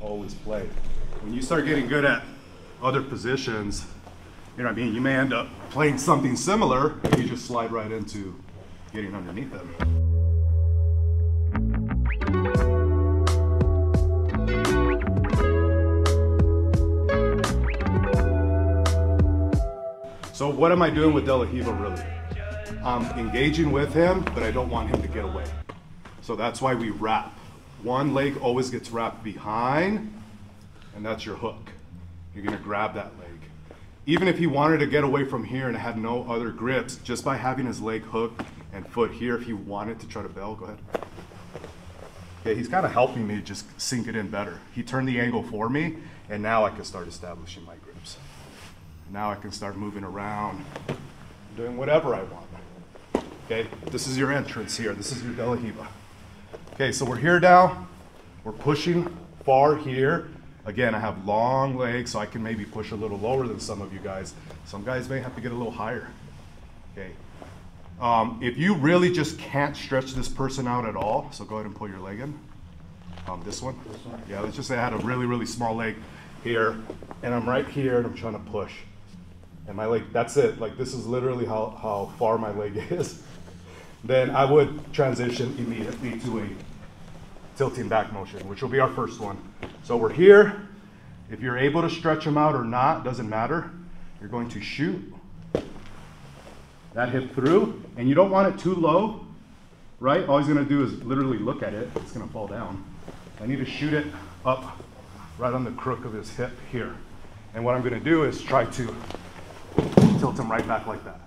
always played. When you start getting good at other positions, you know what I mean, you may end up playing something similar, and you just slide right into getting underneath them. So what am I doing with De La Riva really? I'm engaging with him, but I don't want him to get away. So that's why we wrap. One leg always gets wrapped behind, and that's your hook. You're gonna grab that leg. Even if he wanted to get away from here and had no other grips, just by having his leg hooked and foot here, if he wanted to try to bail, go ahead. Okay, he's kind of helping me just sink it in better. He turned the angle for me, and now I can start establishing my grips. Now I can start moving around, doing whatever I want. Okay, this is your entrance here. This is your De La Riva. Okay, so we're here now. We're pushing far here. Again, I have long legs, so I can maybe push a little lower than some of you guys. Some guys may have to get a little higher. Okay. If you really just can't stretch this person out at all, so go ahead and pull your leg in. This one? Yeah, let's just say I had a really, really small leg here, and I'm right here, and I'm trying to push. And my leg, that's it. Like, this is literally how far my leg is. Then I would transition immediately to a tilting back motion, which will be our first one. So we're here. If you're able to stretch them out or not, doesn't matter. You're going to shoot that hip through, and you don't want it too low, right? All he's gonna do is literally look at it. It's gonna fall down. I need to shoot it up right on the crook of his hip here. And what I'm gonna do is try to tilt him right back like that.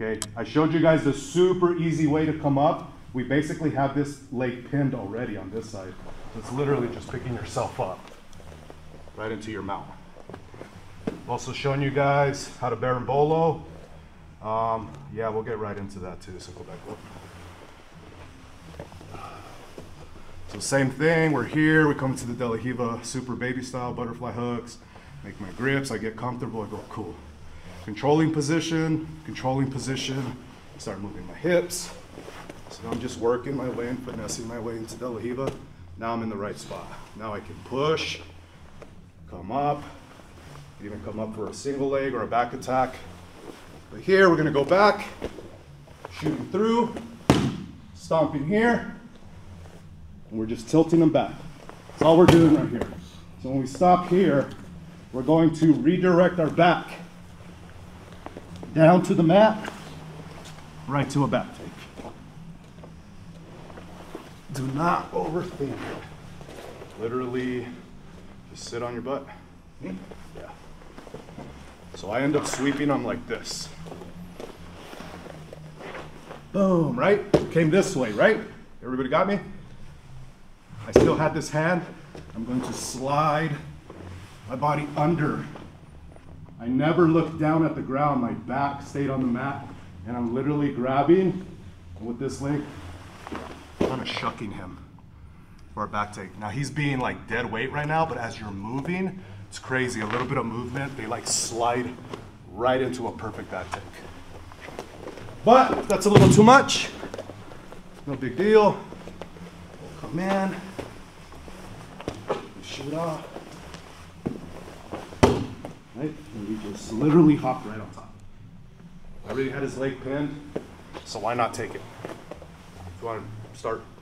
Okay, I showed you guys the super easy way to come up. We basically have this leg pinned already on this side. It's literally just picking yourself up right into your mount. Also showing you guys how to barambolo. Yeah, we'll get right into that too, so go back up. So same thing, we're here, we come to the De La Riva super baby style, butterfly hooks, make my grips, I get comfortable, I go cool. Controlling position, start moving my hips. So I'm just working my way and finessing my way into De La Riva. Now I'm in the right spot. Now I can push, come up, even come up for a single leg or a back attack. But here we're gonna go back, shooting through, stomping here, and we're just tilting them back. That's all we're doing right here. So when we stop here, we're going to redirect our back down to the mat, right to a back take. Do not overthink it. Literally, just sit on your butt. Yeah. So I end up sweeping them like this. Boom, right? Came this way, right? Everybody got me? I still had this hand. I'm going to slide my body under. I never looked down at the ground. My back stayed on the mat, and I'm literally grabbing with this leg, kind of shucking him for a back take. Now he's being like dead weight right now, but as you're moving, it's crazy. A little bit of movement, they like slide right into a perfect back take. But if that's a little too much, no big deal. We'll come in, shoot off. Right? And we just literally hop right on top. I already had his leg pinned, so why not take it? If you want to start